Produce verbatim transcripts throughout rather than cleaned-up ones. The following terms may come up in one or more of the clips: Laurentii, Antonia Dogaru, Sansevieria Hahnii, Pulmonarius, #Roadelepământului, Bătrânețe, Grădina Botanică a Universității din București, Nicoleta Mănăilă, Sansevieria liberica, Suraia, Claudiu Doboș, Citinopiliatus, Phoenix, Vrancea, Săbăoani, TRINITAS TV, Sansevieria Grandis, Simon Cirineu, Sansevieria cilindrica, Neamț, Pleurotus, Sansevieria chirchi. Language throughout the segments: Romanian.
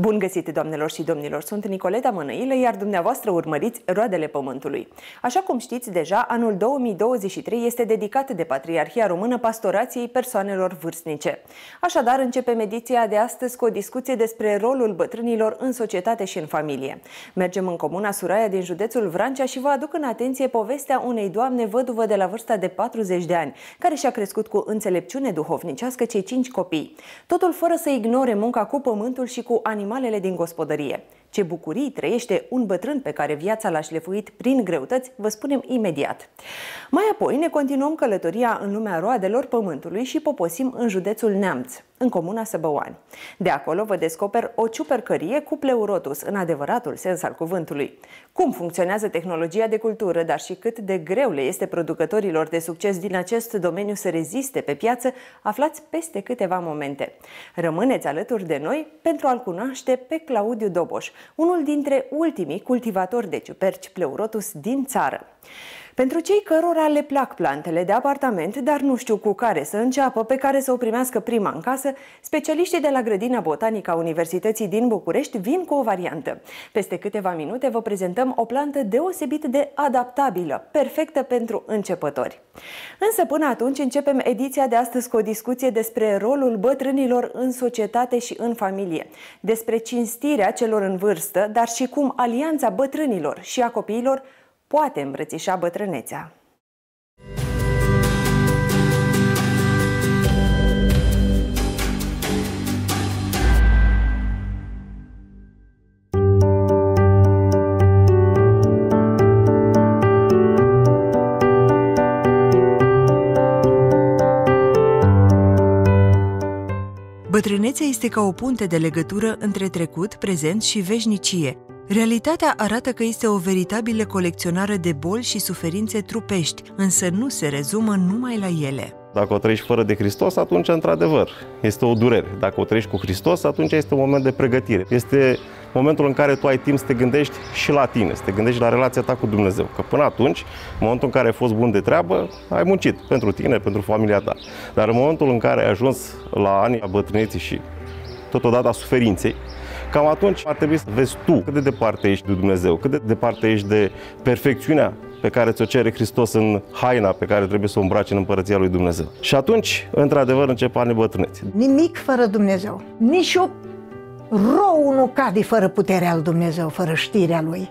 Bun găsit, doamnelor și domnilor! Sunt Nicoleta Mănăilă, iar dumneavoastră urmăriți Roadele Pământului. Așa cum știți deja, anul două mii douăzeci și trei este dedicat de Patriarhia Română pastorației persoanelor vârstnice. Așadar, începem ediția de astăzi cu o discuție despre rolul bătrânilor în societate și în familie. Mergem în comuna Suraia din județul Vrancea și vă aduc în atenție povestea unei doamne văduvă de la vârsta de patruzeci de ani, care și-a crescut cu înțelepciune duhovnicească cei cinci copii. Totul fără să ignore munca cu pământul și cu animalele din gospodărie. Ce bucurii trăiește un bătrân pe care viața l-a șlefuit prin greutăți, vă spunem imediat. Mai apoi ne continuăm călătoria în lumea roadelor pământului și poposim în județul Neamț, în comuna Săbăoani. De acolo vă descoper o ciupercărie cu Pleurotus, în adevăratul sens al cuvântului. Cum funcționează tehnologia de cultură, dar și cât de greu le este producătorilor de succes din acest domeniu să reziste pe piață, aflați peste câteva momente. Rămâneți alături de noi pentru a-l cunoaște pe Claudiu Doboș, unul dintre ultimii cultivatori de ciuperci Pleurotus din țară. Pentru cei cărora le plac plantele de apartament, dar nu știu cu care să înceapă, pe care să o primească prima în casă, specialiștii de la Grădina Botanică a Universității din București vin cu o variantă. Peste câteva minute vă prezentăm o plantă deosebit de adaptabilă, perfectă pentru începători. Însă până atunci începem ediția de astăzi cu o discuție despre rolul bătrânilor în societate și în familie, despre cinstirea celor în vârstă, dar și cum alianța bătrânilor și a copiilor poate îmbrățișa bătrânețea. Bătrânețea este ca o punte de legătură între trecut, prezent și veșnicie. Realitatea arată că este o veritabilă colecționare de boli și suferințe trupești, însă nu se rezumă numai la ele. Dacă o trăiești fără de Hristos, atunci, într-adevăr, este o durere. Dacă o trăiești cu Hristos, atunci este un moment de pregătire. Este momentul în care tu ai timp să te gândești și la tine, să te gândești la relația ta cu Dumnezeu. Că până atunci, în momentul în care ai fost bun de treabă, ai muncit pentru tine, pentru familia ta. Dar în momentul în care ai ajuns la anii bătrâneții și totodată a suferinței, cam atunci ar trebui să vezi tu cât de departe ești de Dumnezeu, cât de departe ești de perfecțiunea pe care ți-o cere Hristos în haina pe care trebuie să o îmbraci în Împărăția lui Dumnezeu. Și atunci, într-adevăr, încep anii bătrâneți. Nimic fără Dumnezeu. Nici o rouă nu cade fără puterea lui Dumnezeu, fără știrea lui.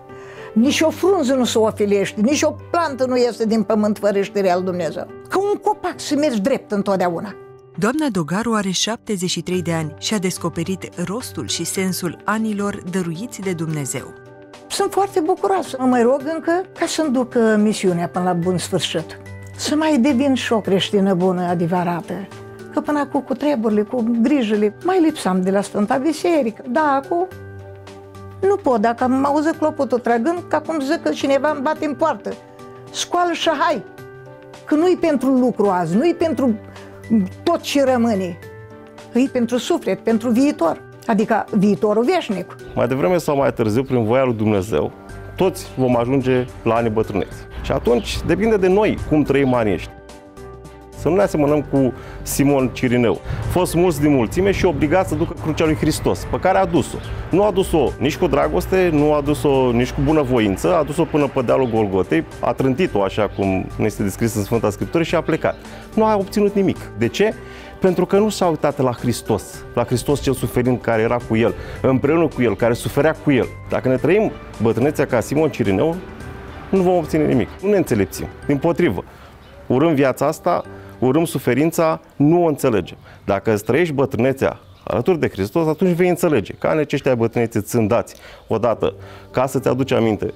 Nici o frunză nu se ofilește, nici o plantă nu iese din pământ fără știrea lui Dumnezeu. Ca un copac să mergi drept întotdeauna. Doamna Dogaru are șaptezeci și trei de ani și a descoperit rostul și sensul anilor dăruiți de Dumnezeu. Sunt foarte bucuroasă. Mă mai rog încă ca să-mi duc misiunea până la bun sfârșit. Să mai devin și o creștină bună, adevărată. Că până acum cu treburile, cu grijile, mai lipsam de la Sfânta Biserică. Da, acum nu pot. Dacă am auzit clopotul trăgând, că acum zic că cineva îmi bate în poartă. Scoală și hai! Că nu-i pentru lucru azi, nu-i pentru tot ce rămâne, îi pentru suflet, pentru viitor, adică viitorul veșnic. Mai devreme sau mai târziu, prin voia lui Dumnezeu, toți vom ajunge la anii bătrâneți. Și atunci depinde de noi cum trăim anii ăștia. Să nu ne asemănăm cu Simon Cirineu. Fost mulți din mulțime și obligat să ducă crucea lui Hristos, pe care a dus-o. Nu a dus-o nici cu dragoste, nu a dus-o nici cu bunăvoință, a dus-o până pe dealul Golgotei, a trântit-o așa cum ne este descris în Sfânta Scriptură și a plecat. Nu a obținut nimic. De ce? Pentru că nu s-a uitat la Hristos, la Hristos cel suferind care era cu el, împreună cu el, care suferea cu el. Dacă ne trăim bătrânețea ca Simon Cirineu, nu vom obține nimic. Nu ne înțelepțim. Dimpotrivă, urâm viața asta, urâm suferința, nu o înțelegem. Dacă îți trăiești bătrânețea alături de Hristos, atunci vei înțelege că anii aceștia bătrâneți îți sunt dați odată ca să-ți aduci aminte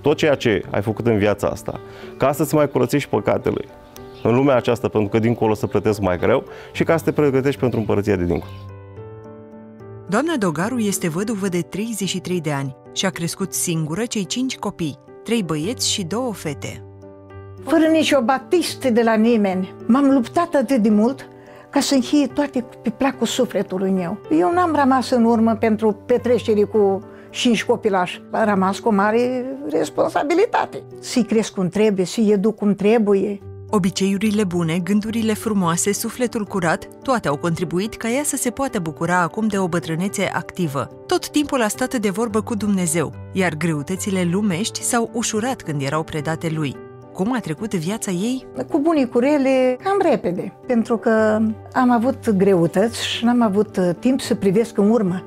tot ceea ce ai făcut în viața asta, ca să-ți mai curățești păcatele în lumea aceasta, pentru că dincolo se plătesc mai greu, și ca să te pregătești pentru Împărăția de dincolo. Doamna Dogaru este văduvă de treizeci și trei de ani și a crescut singură cei cinci copii, trei băieți și două fete. Fără nicio batistă de la nimeni. M-am luptat atât de mult ca să închie toate pe placul sufletului meu. Eu n-am rămas în urmă pentru petrecerii cu cinci copilași. Am rămas cu mare responsabilitate. Să-i cresc cum trebuie, să-i educ cum trebuie. Obiceiurile bune, gândurile frumoase, sufletul curat, toate au contribuit ca ea să se poată bucura acum de o bătrânețe activă. Tot timpul a stat de vorbă cu Dumnezeu, iar greutățile lumești s-au ușurat când erau predate lui. Cum a trecut viața ei? Cu bunii cu rele, cam repede, pentru că am avut greutăți și n-am avut timp să privesc în urmă.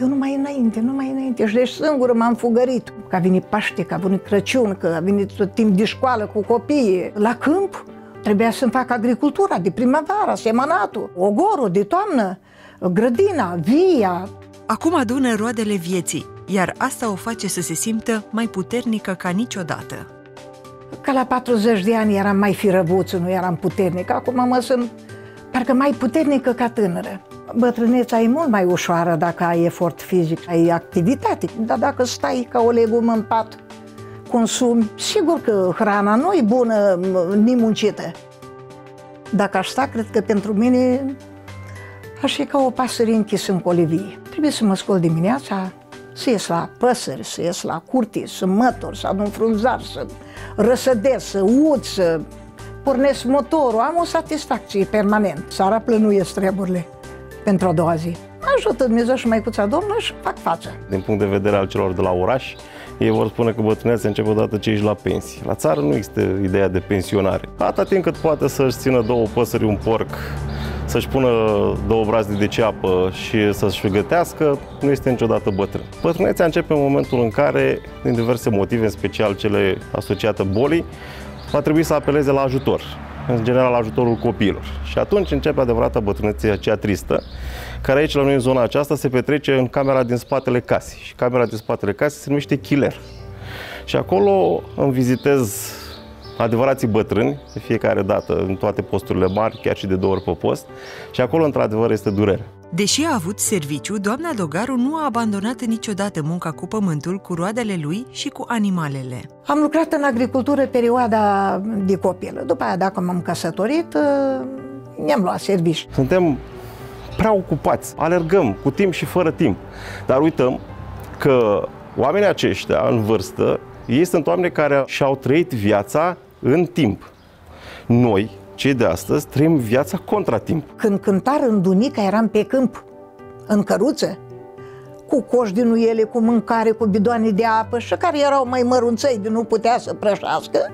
Eu numai înainte, numai înainte. Și de singură m-am fugărit. Că a venit Paște, că a venit Crăciun, că a venit tot timp de școală cu copiii. La câmp trebuia să-mi fac agricultura de primăvară, semănatul, ogorul de toamnă, grădina, via. Acum adună roadele vieții, iar asta o face să se simtă mai puternică ca niciodată. Ca la patruzeci de ani eram mai firăvuță, nu eram puternică. Acum mă sunt parcă mai puternică ca tânără. Bătrâneța e mult mai ușoară dacă ai efort fizic, ai activitate. Dar dacă stai ca o legumă în pat, consumi, sigur că hrana nu e bună, nimuncită. Dacă aș sta, cred că pentru mine aș fi ca o pasăre închisă în colivie. Trebuie să mă scol dimineața, să ies la păsări, să ies la curte, să mător, să adun frunzar, să răsădesc, să ud, să pornesc motorul. Am o satisfacție permanent. Sara plănuiesc treburile pentru a doua zi. Ajută Dumnezeu și Maicuța Domnului și fac față. Din punct de vedere al celor de la oraș, ei vor spune că bătrânețea începe odată ce ești la pensie. La țară nu există ideea de pensionare. Atâta timp cât poate să-și țină două păsări, un porc, să-și pună două brazde de ceapă și să-și gătească, nu este niciodată bătrân. Bătrânețea începe în momentul în care, din diverse motive, în special cele asociate bolii, va trebui să apeleze la ajutor. În general, ajutorul copiilor. Și atunci începe adevărata bătrânețe, aceea tristă, care aici, la noi, în zona aceasta, se petrece în camera din spatele casei. Și camera din spatele casei se numește chiler. Și acolo îmi vizitez adevărații bătrâni, de fiecare dată, în toate posturile mari, chiar și de două ori pe post. Și acolo, într-adevăr, este durere. Deși a avut serviciu, doamna Dogaru nu a abandonat niciodată munca cu pământul, cu roadele lui și cu animalele. Am lucrat în agricultură perioada de copil. După aia, dacă m-am căsătorit, ne-am luat serviciu. Suntem prea ocupați, alergăm cu timp și fără timp. Dar uităm că oamenii aceștia, în vârstă, ei sunt oameni care și-au trăit viața în timp. Noi, cei de astăzi, trăim viața contra timp. Când cânta rândunica, eram pe câmp, în căruță, cu coși din uiele, cu mâncare, cu bidoane de apă și care erau mai mărunței de nu putea să prășească,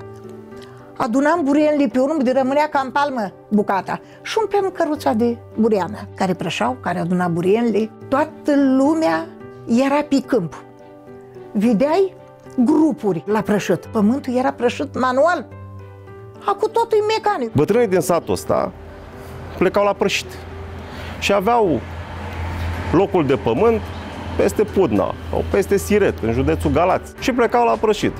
adunam burenile pe urmă de rămânea ca în palmă bucata și umpleam căruța de bureană, care prășeau, care aduna burenile. Toată lumea era pe câmp. Vedeai grupuri la prășit. Pământul era prășit manual. Acum totul e mecanic. Bătrânii din satul ăsta plecau la prășit și aveau locul de pământ peste Pudna sau peste Siret, în județul Galați. Și plecau la prășit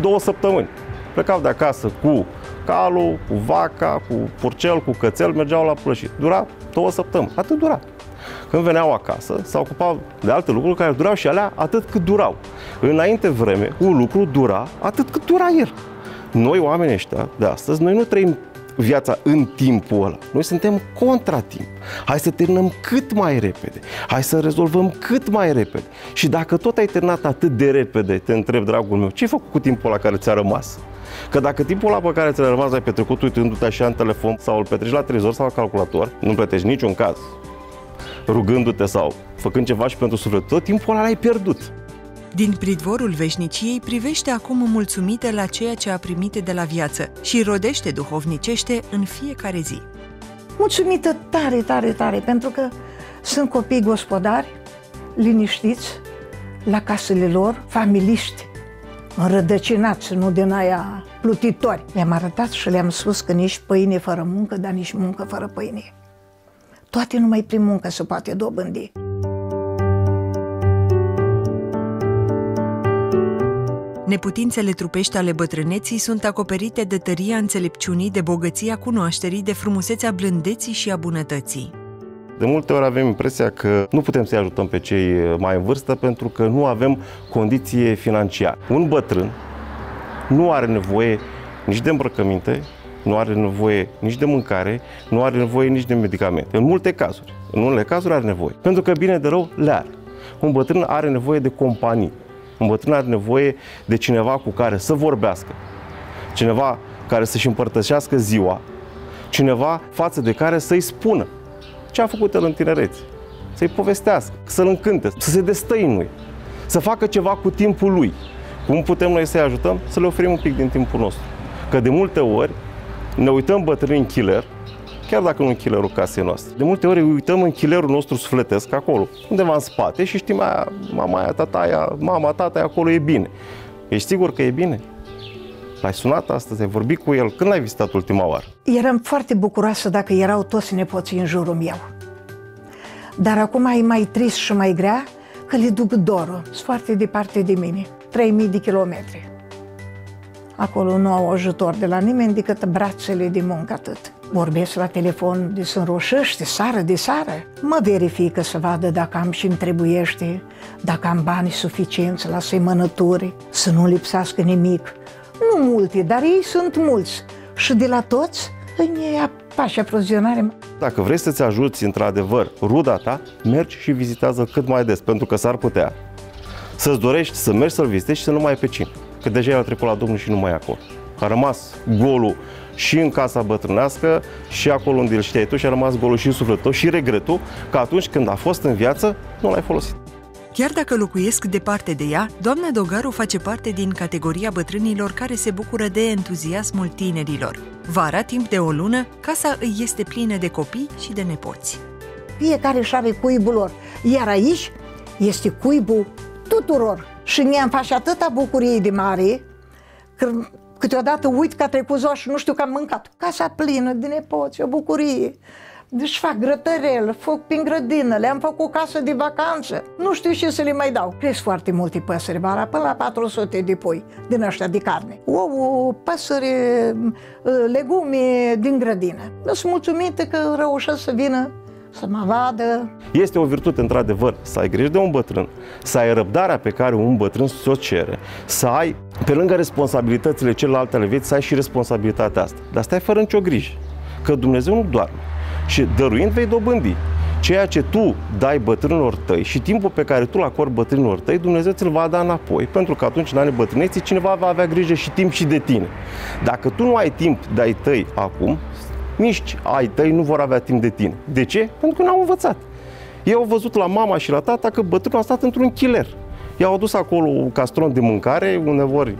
două săptămâni. Plecau de acasă cu calul, cu vaca, cu purcel, cu cățel, mergeau la prășit. Dura două săptămâni. Atât dura. Când veneau acasă, se ocupau de alte lucruri care durau și alea atât cât durau. Înainte vreme, un lucru dura atât cât dura el. Noi, oamenii ăștia de astăzi, noi nu trăim viața în timpul ăla. Noi suntem contra timp. Hai să terminăm cât mai repede. Hai să rezolvăm cât mai repede. Și dacă tot ai terminat atât de repede, te întreb, dragul meu, ce ai făcut cu timpul ăla care ți-a rămas? Că dacă timpul ăla pe care ți-a rămas l-ai petrecut uitându-te așa în telefon sau îl petreci la televizor sau la calculator, nu plătești niciun caz, rugându-te sau făcând ceva și pentru suflet, tot timpul ăla l-ai pierdut. Din pridvorul veșniciei privește acum mulțumită la ceea ce a primit de la viață și rodește duhovnicește în fiecare zi. Mulțumită tare, tare, tare, pentru că sunt copii gospodari, liniștiți, la casele lor, familiști, înrădăcinați, nu din aia plutitori. Le-am arătat și le-am spus că nici pâine fără muncă, dar nici muncă fără pâine. Toate numai prin muncă se poate dobândi. Neputințele trupești ale bătrâneții sunt acoperite de tăria înțelepciunii, de bogăția cunoașterii, de frumusețea blândeții și a bunătății. De multe ori avem impresia că nu putem să-i ajutăm pe cei mai în vârstă pentru că nu avem condiție financiară. Un bătrân nu are nevoie nici de îmbrăcăminte, nu are nevoie nici de mâncare, nu are nevoie nici de medicamente. În multe cazuri, în unele cazuri are nevoie, pentru că bine de rău le are. Un bătrân are nevoie de companii. Un bătrân are nevoie de cineva cu care să vorbească, cineva care să-și împărtășească ziua, cineva față de care să-i spună ce a făcut el în tinerețe, să-i povestească, să-l încânte, să se destăinuie, să facă ceva cu timpul lui. Cum putem noi să-i ajutăm? Să le oferim un pic din timpul nostru. Că de multe ori ne uităm bătrâni în chiler, chiar dacă nu în chilerul casei noastre. De multe ori uităm în chilerul nostru sufletesc acolo, undeva în spate, și știm aia, mama aia, tata aia, mama, tata aia, acolo e bine. Ești sigur că e bine? L-ai sunat astăzi, ai vorbit cu el? Când l-ai vizitat ultima oară? Eram foarte bucuroasă dacă erau toți nepoții în jurul meu. Dar acum e mai trist și mai grea că le duc dorul. Sunt foarte departe de mine, trei mii de kilometri. Acolo nu au ajutor de la nimeni decât brațele de muncă, atât. Vorbesc la telefon, de sunt roșește, sară de sară. Mă verifică să vadă dacă am și-mi trebuiește, dacă am bani suficienți la semănături, să nu lipsească nimic. Nu multe, dar ei sunt mulți. Și de la toți îmi ia pași aprovizionare. Dacă vrei să-ți ajuți, într-adevăr, ruda ta, mergi și vizitează cât mai des, pentru că s-ar putea să-ți dorești să mergi să-l vizitezi și să nu mai ai pe cine. Că deja el a trecut la Domnul și nu mai e acolo. A rămas golul și în casa bătrânească și acolo unde îl știai tu, și a rămas golul și în sufletul tău și regretul că atunci când a fost în viață, nu l-ai folosit. Chiar dacă locuiesc departe de ea, doamna Dogaru face parte din categoria bătrânilor care se bucură de entuziasmul tinerilor. Vara, timp de o lună, casa îi este plină de copii și de nepoți. Fiecare își are cuibul lor, iar aici este cuibul tuturor. Și mi-am face atâta bucurie de mare, că câteodată uit că a trecut ziua și nu știu că am mâncat. Casa plină de nepoți, o bucurie. Deci fac grătărel, fac prin grădină, le-am făcut casă de vacanță. Nu știu ce să le mai dau. Cresc foarte multe păsări, vara, până la patru sute de pui din ăștia de carne. Ouă, păsări, legume din grădină. Eu sunt mulțumită că reușesc să vină să mă vadă. Este o virtute, într-adevăr, să ai grijă de un bătrân, să ai răbdarea pe care un bătrân ți-o cere, să ai, pe lângă responsabilitățile celelalte ale vieții, să ai și responsabilitatea asta. Dar stai fără nicio grijă, că Dumnezeu nu doarme și dăruind vei dobândi. Ceea ce tu dai bătrânilor tăi și timpul pe care tu îl acordi bătrânilor tăi, Dumnezeu ți-l va da înapoi, pentru că atunci, în anii bătrâneții, cineva va avea grijă și timp și de tine. Dacă tu nu ai timp de-ai tăi acum, nici ai tăi nu vor avea timp de tine. De ce? Pentru că n-au învățat. Ei au văzut la mama și la tata că bătrânul a stat într-un chiler. I-au adus acolo un castron de mâncare, uneori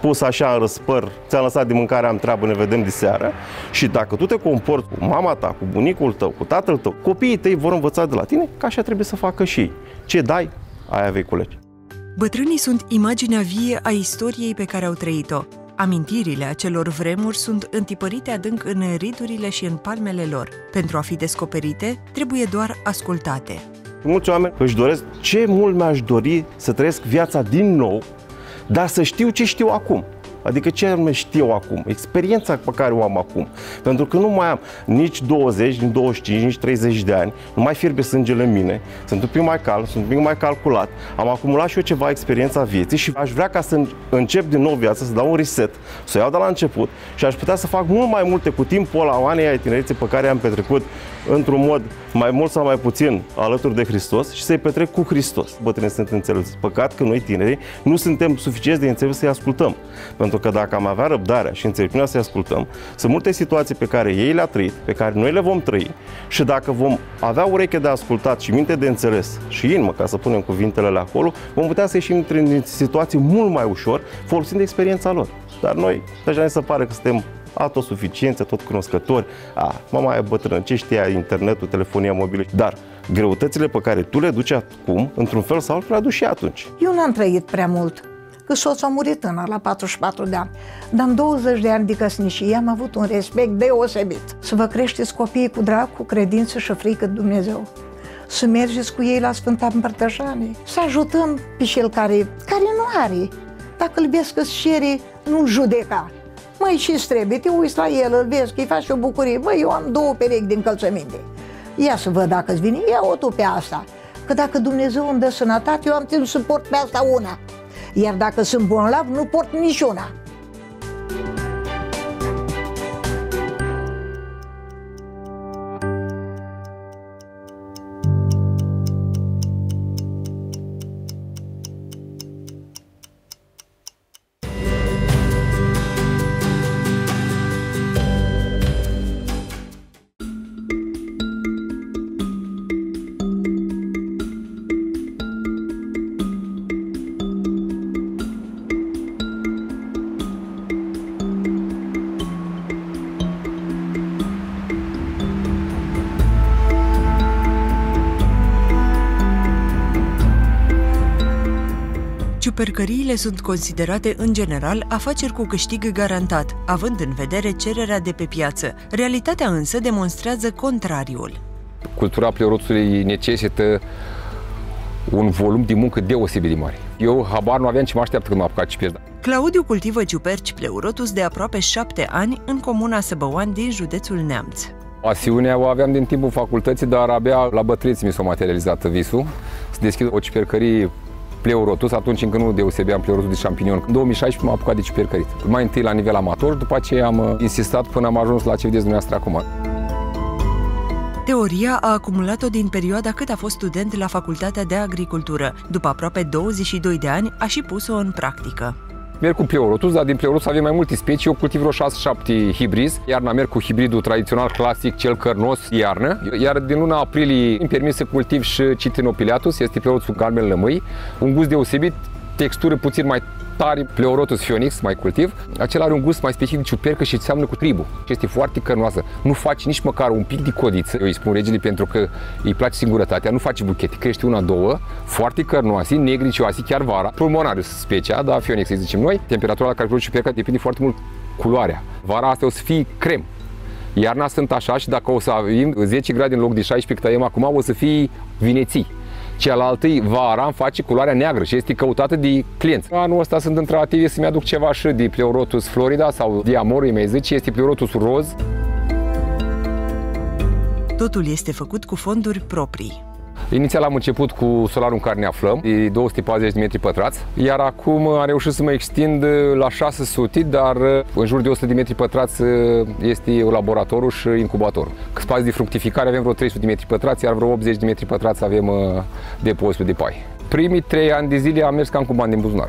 pus așa în răspăr, ți-am lăsat de mâncare, am treabă, ne vedem de seară. Și dacă tu te comporți cu mama ta, cu bunicul tău, cu tatăl tău, copiii tăi vor învăța de la tine că așa trebuie să facă și ei. Ce dai, aia vei culege. Bătrânii sunt imaginea vie a istoriei pe care au trăit-o. Amintirile acelor vremuri sunt întipărite adânc în ridurile și în palmele lor. Pentru a fi descoperite, trebuie doar ascultate. Mulți oameni își doresc, ce mult mi-aș dori să trăiesc viața din nou, dar să știu ce știu acum. Adică ce anume știu acum, experiența pe care o am acum. Pentru că nu mai am nici douăzeci, nici douăzeci și cinci, nici treizeci de ani, nu mai fierbe sângele în mine, sunt un pic mai calm, sunt un pic mai calculat, am acumulat și eu ceva experiența vieții și aș vrea ca să încep din nou viața, să dau un reset, să o iau de la început și aș putea să fac mult mai multe cu timpul la anii ai tinerețe pe care am petrecut într-un mod mai mult sau mai puțin alături de Hristos și să-i petrec cu Hristos. Bătrânii sunt înțelepți. Păcat că noi tinerii nu suntem suficient de înțelepți să-i ascultăm. Pentru că dacă am avea răbdarea și înțelepciunea să-i ascultăm, sunt multe situații pe care ei le-au trăit, pe care noi le vom trăi și dacă vom avea ureche de ascultat și minte de înțeles și inimă, ca să punem cuvintele la acolo, vom putea să ieșim din situații mult mai ușor folosind experiența lor. Dar noi, deja ne se pare că suntem autosuficiență, tot cunoscători. A, mama e bătrână, ce știa internetul, telefonia mobilă. Dar greutățile pe care tu le duci acum, într-un fel sau altul, le aduci și atunci. Eu n-am trăit prea mult, că soțul a murit tânăr la patruzeci și patru de ani. Dar în douăzeci de ani de căsnicie am avut un respect deosebit. Să vă creșteți copiii cu drag, cu credință și frică de Dumnezeu. Să mergeți cu ei la Sfânta Împărtășanie. Să ajutăm pe cel care, care nu are. Dacă îl vezi că-ți cere, nu judeca. Măi, ce-ți trebuie? Te uiți la el, îl vezi, îi faci o bucurie. Măi, eu am două perechi de încălțăminte. Ia să văd dacă-ți vine, ia-o tu pe asta. Că dacă Dumnezeu îmi dă sănătate, eu am timp să port pe asta una. Iar dacă sunt bolnav, nu port niciuna. Ciupercăriile sunt considerate, în general, afaceri cu câștig garantat, având în vedere cererea de pe piață. Realitatea însă demonstrează contrariul. Cultura pleurotusului necesită un volum de muncă deosebit de mare. Eu habar nu aveam ce mă așteaptă când m-am apucat ciuperci. Claudiu cultivă ciuperci Pleurotus de aproape șapte ani în comuna Săbăoani din județul Neamț. Pasiunea o aveam din timpul facultății, dar abia la Bătrânețe mi s-a materializat visul să deschid o ciupercărie Pleurotus, atunci încă nu deosebeam Pleurotus de șampinion. În două mii șaisprezece m-am apucat de ciupercărit. Mai întâi la nivel amator, după aceea am insistat până am ajuns la ce vedeți dumneavoastră acum. Teoria a acumulat-o din perioada cât a fost student la Facultatea de Agricultură. După aproape douăzeci și doi de ani, a și pus-o în practică. Merg cu Pleurotus, dar din Pleurotus avem mai multe specii. Eu cultiv vreo șase șapte hibrizi. Iarna merg cu hibridul tradițional, clasic, cel cărnos, iarnă. Iar din luna aprilie îmi permis să cultiv și Citinopiliatus, este Pleurotusul galben lămâi. Un gust deosebit, textură puțin mai tare, Pleurotus Phoenix, mai cultiv. Acela are un gust mai specific de ciupercă și seamănă cu tribul. Este foarte cărnoasă. Nu faci nici măcar un pic de codiță. Eu îi spun regele pentru că îi place singurătatea. Nu faci buchete. Crește una, două, foarte cărnoase, negricioase, chiar vara. Pulmonarius specia, da, Phoenix îi zicem noi. Temperatura la care produce ciuperca depinde foarte mult culoarea. Vara asta o să fie crem. Iarna sunt așa și dacă o să avem zece grade în loc de șaisprezece cât avem acum, o să fie vineții. Cealaltă, vara, îmi face culoarea neagră și este căutată de clienți. Anul ăsta sunt în tratative să-mi aduc ceva și de Pleurotus Florida sau Diamorul, îi mai zice, este Pleurotus roz. Totul este făcut cu fonduri proprii. Inițial am început cu solarul în care ne aflăm, de două sute patruzeci de metri pătrați, iar acum am reușit să mă extind la șase sute, dar în jur de o sută de metri pătrați este laboratorul și incubatorul. Spațiul de fructificare avem vreo trei sute de metri pătrați, iar vreo optzeci de metri pătrați avem depozitul de pai. Primii trei ani de zile am mers cam cu bani din buzunar.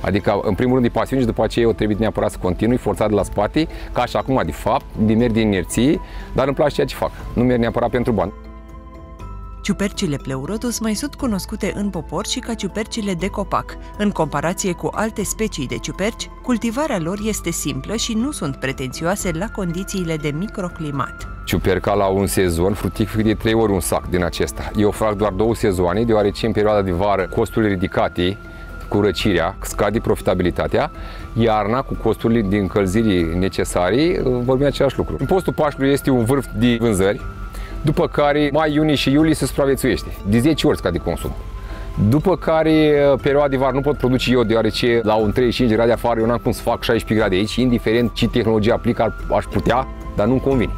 Adică, în primul rând, de pasiune și după aceea eu trebuie neapărat să continui, forțat de la spate, ca și acum, de fapt, de merg din inerție, dar îmi place ceea ce fac. Nu merg neapărat pentru bani. Ciupercile Pleurotus mai sunt cunoscute în popor și ca ciupercile de copac. În comparație cu alte specii de ciuperci, cultivarea lor este simplă și nu sunt pretențioase la condițiile de microclimat. Ciuperca la un sezon fructifică de trei ori un sac din acesta. Eu fac doar două sezoane, deoarece în perioada de vară costurile ridicate, curățirea, scade profitabilitatea, iarna cu costurile de încălzire necesare, vorbim același lucru. Impostul Paștelui este un vârf de vânzări, după care mai, iunie și iulie se supraviețuiește, de zece ori scade consum. După care perioada de vară nu pot produce eu, deoarece la un treizeci și cinci de grade afară eu n-am cum să fac șaisprezece grade aici, indiferent ce tehnologie aplic, aș putea, dar nu-mi convine.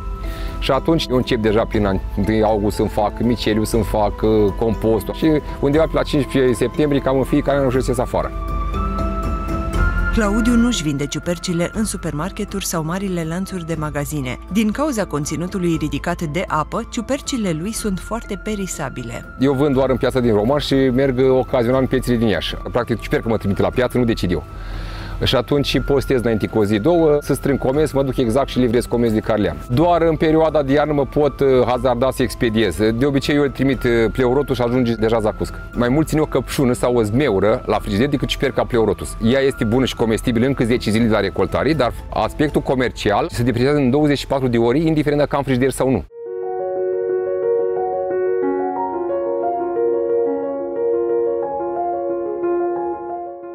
Și atunci eu încep deja prin întâi august să-mi fac miceliu, să-mi fac compost și undeva pe la cincisprezece septembrie cam în fiecare an reușesc să ies afară. Claudiu nu-și vinde ciupercile în supermarketuri sau marile lanțuri de magazine. Din cauza conținutului ridicat de apă, ciupercile lui sunt foarte perisabile. Eu vând doar în piața din Roman și merg ocazional în piețele din Iași. Practic, ciupercă mă trimite la piață, nu decid eu. Și atunci postez înainte cu o zi, două, să strâng comenzi, mă duc exact și livrez comenzi de care le am. Doar în perioada de iarnă mă pot hazarda să expediez. De obicei eu îl trimit Pleurotus și ajunge deja zacuscă. Mai mult țin o căpșună sau o zmeură la frigider decât ciuperca Pleurotus. Ea este bună și comestibilă încă zece zile de la recoltare, dar aspectul comercial se depreciază în douăzeci și patru de ori, indiferent dacă am frigider sau nu.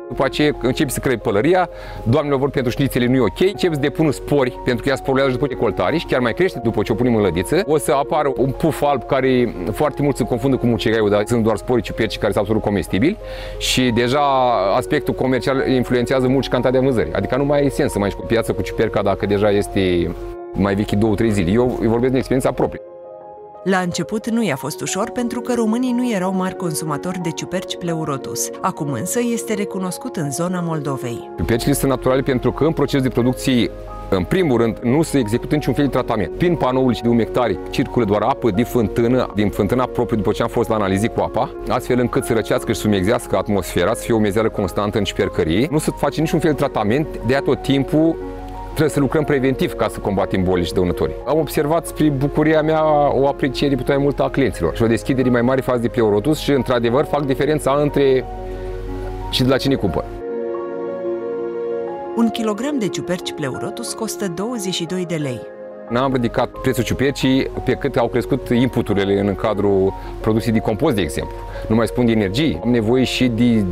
După aceea începi să crăi pălăria, doamnelor vor pentru șnițele nu e ok, începi să depun spori, pentru că ea sporulează după recoltare și chiar mai crește după ce o punem în lădiță. O să apară un puf alb care foarte mult se confundă cu mucegaiul, dar sunt doar spori ciuperci care sunt absolut comestibili și deja aspectul comercial influențează mult și cantitatea de vânzări. Adică nu mai are sens să mai ieși pe piață cu ciuperca dacă deja este mai vechi două trei zile. Eu vorbesc din experiența proprie. La început nu i-a fost ușor pentru că românii nu erau mari consumatori de ciuperci Pleurotus. Acum însă este recunoscut în zona Moldovei. Ciupercile sunt naturale pentru că în proces de producție, în primul rând, nu se execută niciun fel de tratament. Prin panoul de umectare circulă doar apă din fântână, din fântâna proprie după ce am fost la analize cu apa, astfel încât să răcească și să umegzească atmosfera, să fie o umezeală constantă în ciupercărie. Nu se face niciun fel de tratament, de-aia tot timpul trebuie să lucrăm preventiv ca să combatem bolii și dăunătorii. Am observat, spre bucuria mea, o apreciere putere mai multă a clienților și o deschidere mai mare față de Pleurotus și, într-adevăr, fac diferența între și de la cine cumpăr. Un kilogram de ciuperci Pleurotus costă douăzeci și doi de lei. N-am ridicat prețul ciupercii pe cât au crescut inputurile în cadrul producției de compost, de exemplu. Nu mai spun de energie, am nevoie și de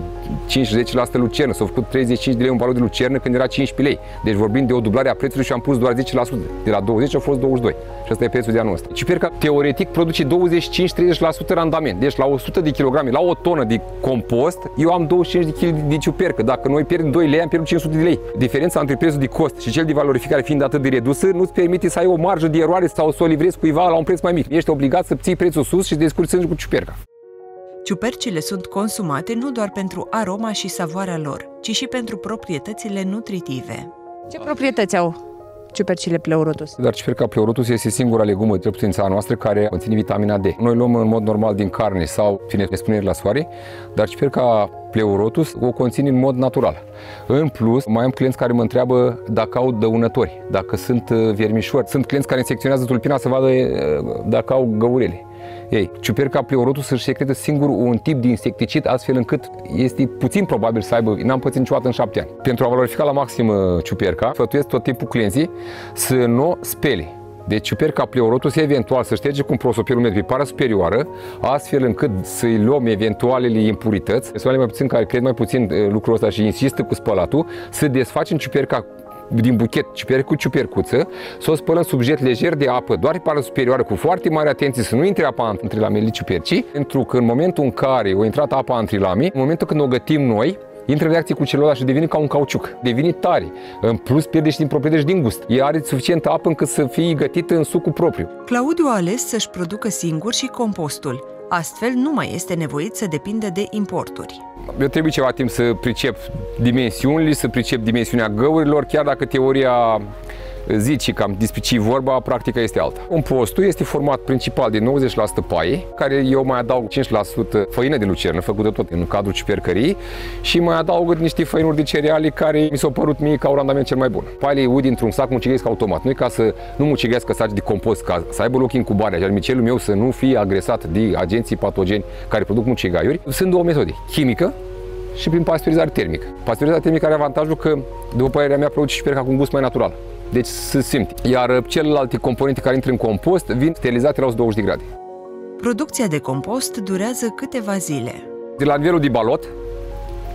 cincisprezece la sută lucernă, s-au făcut treizeci și cinci de lei un valor de lucernă când era cincisprezece lei. Deci vorbim de o dublare a prețului și am pus doar zece la sută. De la douăzeci au fost douăzeci și doi. Și asta e prețul de anul ăsta. Ciperca teoretic produce douăzeci și cinci la sută treizeci la sută randament. Deci la o sută de kilograme, la o tonă de compost, eu am douăzeci și cinci de kilograme de ciupercă. Dacă noi pierdem doi lei, am pierdut cinci sute de lei. Diferența între prețul de cost și cel de valorificare fiind atât de redusă, nu-ți permite să ai o marjă de eroare sau să o livrezi cuiva la un preț mai mic. Ești obligat să ții prețul sus și să te descurci cu ciuperca. Ciupercile sunt consumate nu doar pentru aroma și savoarea lor, ci și pentru proprietățile nutritive. Ce proprietăți au ciupercile Pleurotus? Dar ciuperca Pleurotus este singura legumă de puțința noastră care conține vitamina D. Noi luăm în mod normal din carne sau din expunere la soare, dar ciuperca Pleurotus o conține în mod natural. În plus, mai am clienți care mă întreabă dacă au dăunători, dacă sunt viermișori. Sunt clienți care secționează tulpina să vadă dacă au găurele. Ei, ciuperca Pleurotus își secretă singur un tip de insecticid, astfel încât este puțin probabil să aibă, n-am pățit niciodată în șapte ani. Pentru a valorifica la maxim ciuperca, sfătuiesc tot timpul clienții să nu o speli. Deci ciuperca Pleurotus eventual să șterge cu un prosopilumid pe partea superioară, astfel încât să-i luăm eventualele impurități. Persoanele mai puțin care cred mai puțin lucrul ăsta și insistă cu spălatul, să desfacem ciuperca din buchet, ciupercă cu ciupercuță, să o spălăm sub jet lejer de apă, doar pe partea superioară, cu foarte mare atenție să nu intre apa în trilamele ciupercii, pentru că în momentul în care o intrat apa în trilame, în momentul când o gătim noi, intră în reacție cu celula și devine ca un cauciuc, devine tare. În plus, pierde și din proprietăți din gust. Ea are suficientă apă încât să fie gătită în sucul propriu. Claudiu a ales să-și producă singur și compostul. Astfel, nu mai este nevoit să depindă de importuri. Eu trebuie ceva timp să pricep dimensiunile, să pricep dimensiunea găurilor, chiar dacă teoria zici cam despre ce vorba, practica este alta. Compostul este format principal din nouăzeci la sută paie, care eu mai adaug cinci la sută făină de lucernă, făcută tot în cadrul ciupercării, și mai adaug niște făinuri de cereale care mi s-au părut mie ca un randament cel mai bun. Paiele ud dintr-un sac mucegăiesc automat, nu e ca să nu mucegăiască saci de compost, ca să aibă loc incubarea, iar micelul meu să nu fie agresat de agenții patogeni care produc mucegaiuri. Sunt două metode, chimică și prin pasteurizare termică. Pasteurizarea termică are avantajul că, după părerea mea, produce ciuperca cu un gust mai natural. Deci se simte. Iar celelalte componente care intră în compost vin sterilizate la o sută douăzeci de grade. Producția de compost durează câteva zile. De la nivelul de balot,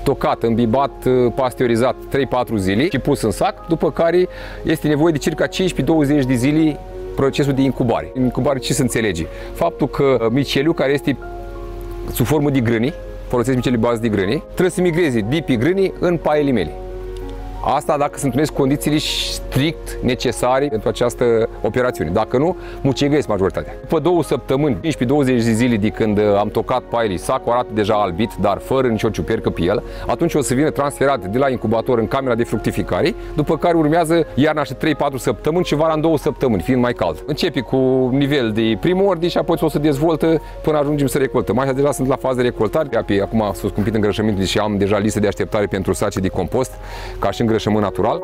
tocat, îmbibat, pasteurizat trei patru zile și pus în sac, după care este nevoie de circa cincisprezece douăzeci de zile procesul de incubare. În incubare ce se înțelege? Faptul că miceliul care este sub formă de grâni, folosesc micele bază de grâni, trebuie să migreze de pe grâni în paiele mele. Asta dacă se întâlnesc condițiile strict necesare pentru această operațiune. Dacă nu, mucegăiesc majoritatea. După două săptămâni, cincisprezece douăzeci zile de când am tocat paiele, sacul arată deja albit, dar fără nicio ciupercă pe el, atunci o să vină transferat de la incubator în camera de fructificare, după care urmează iarna și trei patru săptămâni și vara în două săptămâni, fiind mai cald. Începe cu nivel de primordi și apoi o să dezvoltă până ajungem să recoltăm. Așa deja sunt la fază de recoltare. Acum s-a scumpit îngrășămintele și am deja listă de așteptare pentru saci de compost, ca și îngrășământ natural.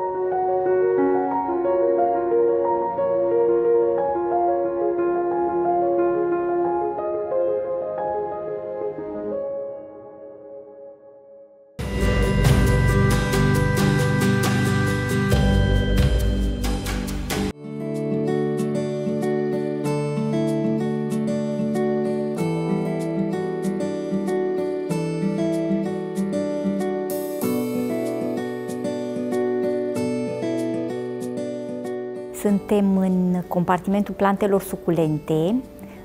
Suntem în compartimentul plantelor suculente,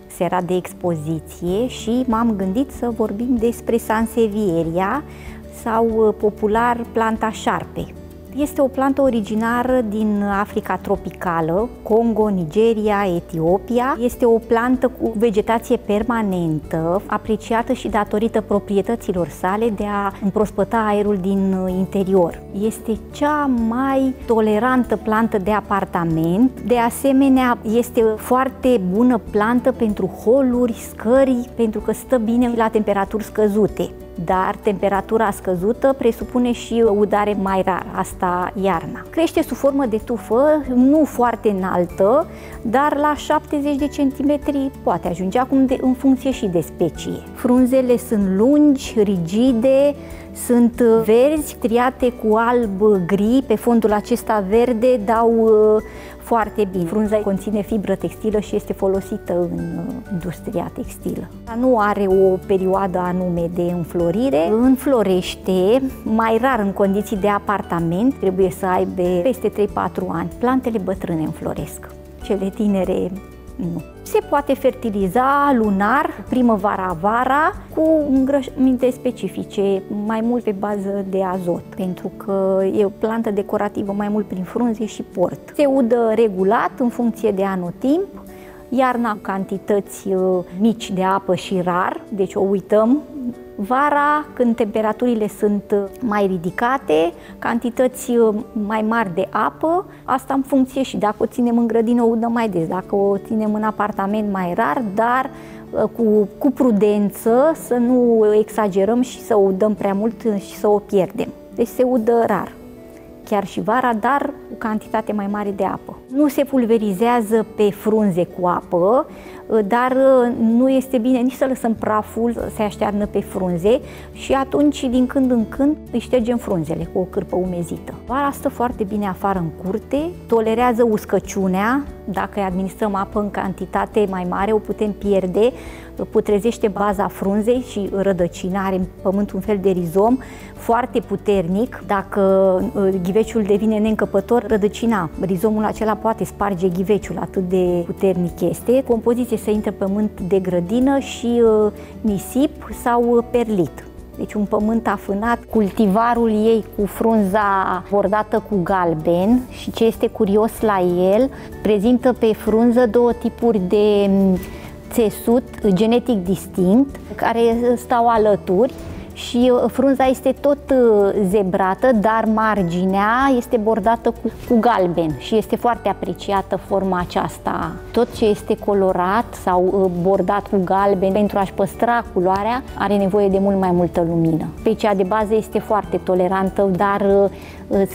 sera de expoziție, și m-am gândit să vorbim despre Sansevieria sau popular planta șarpe. Este o plantă originară din Africa tropicală, Congo, Nigeria, Etiopia. Este o plantă cu vegetație permanentă, apreciată și datorită proprietăților sale de a împrospăta aerul din interior. Este cea mai tolerantă plantă de apartament. De asemenea, este foarte bună plantă pentru holuri, scări, pentru că stă bine la temperaturi scăzute. Dar temperatura scăzută presupune și udare mai rar, asta iarna. Crește sub formă de tufă, nu foarte înaltă, dar la șaptezeci de centimetri poate ajunge, acum de, în funcție și de specie. Frunzele sunt lungi, rigide, sunt verzi, striate cu alb-gri, pe fondul acesta verde dau foarte bine. Frunza conține fibră textilă și este folosită în industria textilă. Nu are o perioadă anume de înflorire. Înflorește mai rar în condiții de apartament, trebuie să aibă peste trei patru ani. Plantele bătrâne înfloresc, cele tinere nu. Se poate fertiliza lunar, primăvara-vara, cu îngrășăminte specifice, mai mult pe bază de azot, pentru că e o plantă decorativă mai mult prin frunze și port. Se udă regulat în funcție de anotimp, iarna cantități mici de apă și rar, deci o uităm. Vara, când temperaturile sunt mai ridicate, cantități mai mari de apă, asta în funcție și dacă o ținem în grădină o udăm mai des, dacă o ținem în apartament mai rar, dar cu, cu prudență să nu exagerăm și să o udăm prea mult și să o pierdem. Deci se udă rar, chiar și vara, dar cu cantitate mai mare de apă. Nu se pulverizează pe frunze cu apă, dar nu este bine nici să lăsăm praful să se aștearnă pe frunze și atunci din când în când îi ștergem frunzele cu o cârpă umezită. Vara stă foarte bine afară în curte, tolerează uscăciunea, dacă îi administrăm apă în cantitate mai mare o putem pierde, putrezește baza frunzei și rădăcina, are în pământ un fel de rizom foarte puternic, dacă ghiveciul devine neîncăpător, rădăcina, rizomul acela poate sparge ghiveciul, atât de puternic este. Compoziție să intre pământ de grădină și nisip sau perlit. Deci un pământ afânat, cultivarul ei cu frunza bordată cu galben și ce este curios la el, prezintă pe frunză două tipuri de țesut genetic distinct care stau alături și frunza este tot zebrată, dar marginea este bordată cu, cu galben și este foarte apreciată forma aceasta. Tot ce este colorat sau bordat cu galben, pentru a-și păstra culoarea, are nevoie de mult mai multă lumină. Specia de bază este foarte tolerantă, dar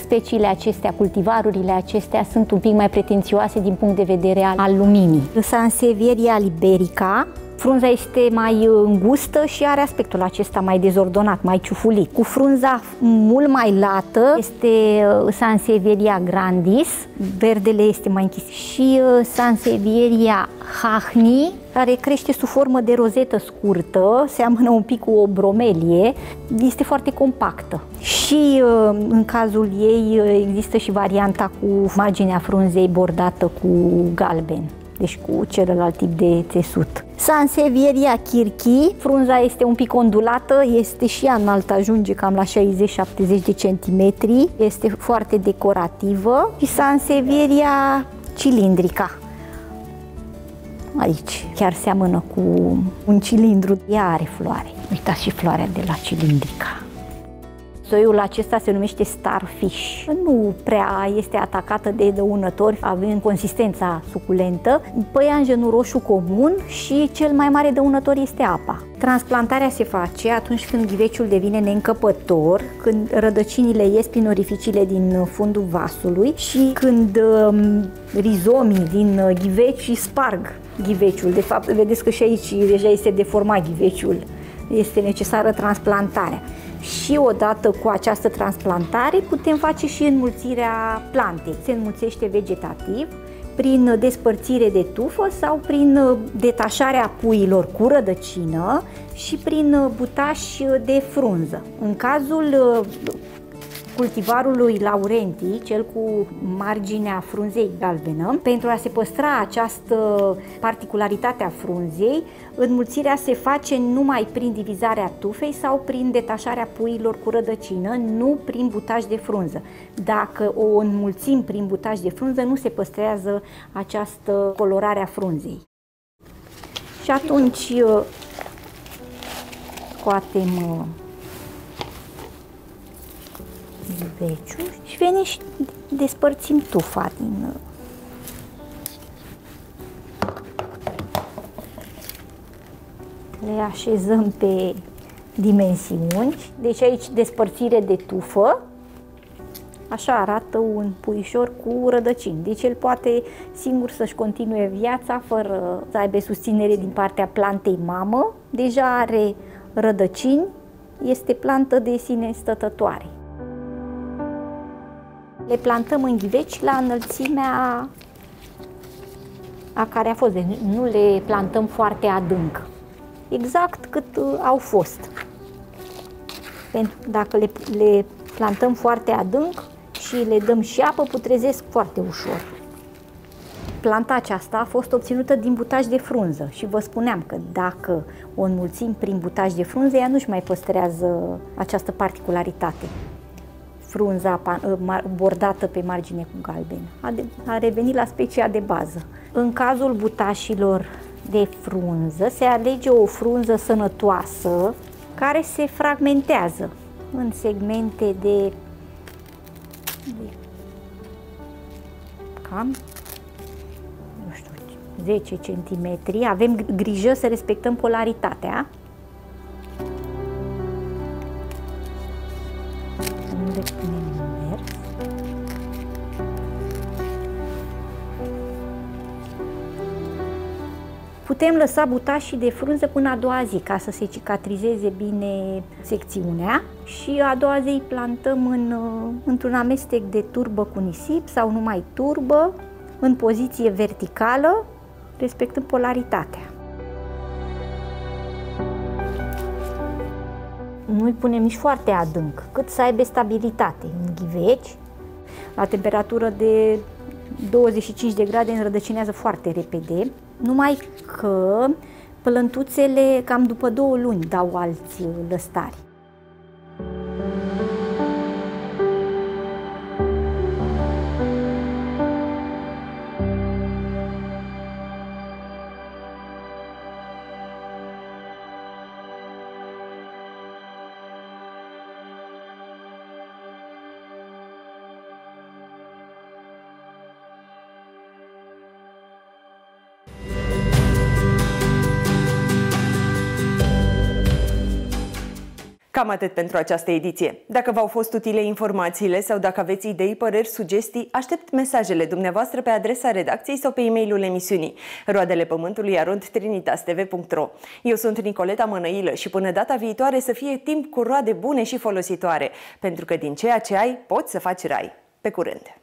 speciile acestea, cultivarurile acestea sunt un pic mai pretențioase din punct de vedere al, al luminii. Sansevieria liberica. Frunza este mai îngustă și are aspectul acesta mai dezordonat, mai ciufulit. Cu frunza mult mai lată este Sansevieria Grandis, verdele este mai închis, și Sansevieria Hahnii, care crește sub formă de rozetă scurtă, seamănă un pic cu o bromelie, este foarte compactă. Și în cazul ei există și varianta cu marginea frunzei bordată cu galben, deci cu celălalt tip de țesut. Sansevieria chirchi, frunza este un pic ondulată, este și ea înaltă, ajunge cam la șaizeci șaptezeci de centimetri, este foarte decorativă. Și Sansevieria cilindrica, aici chiar seamănă cu un cilindru, ea are floare, uitați și floarea de la cilindrica. Soiul acesta se numește starfish. Nu prea este atacată de dăunători, având consistența suculentă. Păianjenul roșu comun și cel mai mare dăunător este apa. Transplantarea se face atunci când ghiveciul devine neîncăpător, când rădăcinile ies prin orificiile din fundul vasului și când rizomii din ghiveci sparg ghiveciul. De fapt, vedeți că și aici deja este deformat ghiveciul. Este necesară transplantarea. Și odată cu această transplantare putem face și înmulțirea plantei. Se înmulțește vegetativ prin despărțire de tufă sau prin detașarea puiilor cu rădăcină și prin butași de frunză. În cazul cultivarului Laurentii, cel cu marginea frunzei galbenă, pentru a se păstra această particularitate a frunzei, înmulțirea se face numai prin divizarea tufei sau prin detașarea puiilor cu rădăcină, nu prin butaj de frunză. Dacă o înmulțim prin butaj de frunză, nu se păstrează această colorare a frunzei. Și atunci scoatem ghiveciul și venim și despărțim tufa din... Le așezăm pe dimensiuni, deci aici despărțire de tufă, așa arată un puișor cu rădăcini, deci el poate singur să-și continue viața fără să aibă susținere din partea plantei mamă, deja are rădăcini, este plantă de sine stătătoare. Le plantăm în ghiveci la înălțimea a care a fost, deci nu le plantăm foarte adânc, exact cât au fost. Pentru că dacă le, le plantăm foarte adânc și le dăm și apă, putrezesc foarte ușor. Planta aceasta a fost obținută din butaj de frunză și vă spuneam că dacă o înmulțim prin butaj de frunză, ea nu-și mai păstrează această particularitate. Frunza bordată pe margine cu galben a revenit la specia de bază. În cazul butașilor de frunză se alege o frunză sănătoasă care se fragmentează în segmente de cam zece centimetri. Avem grijă să respectăm polaritatea. Unde punem invers? Putem lăsa butașii de frunză până a doua zi ca să se cicatrizeze bine secțiunea și a doua zi îi plantăm în, într-un amestec de turbă cu nisip sau numai turbă, în poziție verticală, respectând polaritatea. Nu îi punem nici foarte adânc, cât să aibă stabilitate, în ghiveci, la temperatură de douăzeci și cinci de grade înrădăcinează foarte repede, numai că plântuțele cam după două luni dau alți lăstari. Cam atât pentru această ediție. Dacă v-au fost utile informațiile sau dacă aveți idei, păreri, sugestii, aștept mesajele dumneavoastră pe adresa redacției sau pe e-mailul emisiunii roadele pământului arond trinitas punct tv punct ro. Eu sunt Nicoleta Mănăilă și până data viitoare să fie timp cu roade bune și folositoare, pentru că din ceea ce ai, poți să faci rai. Pe curând!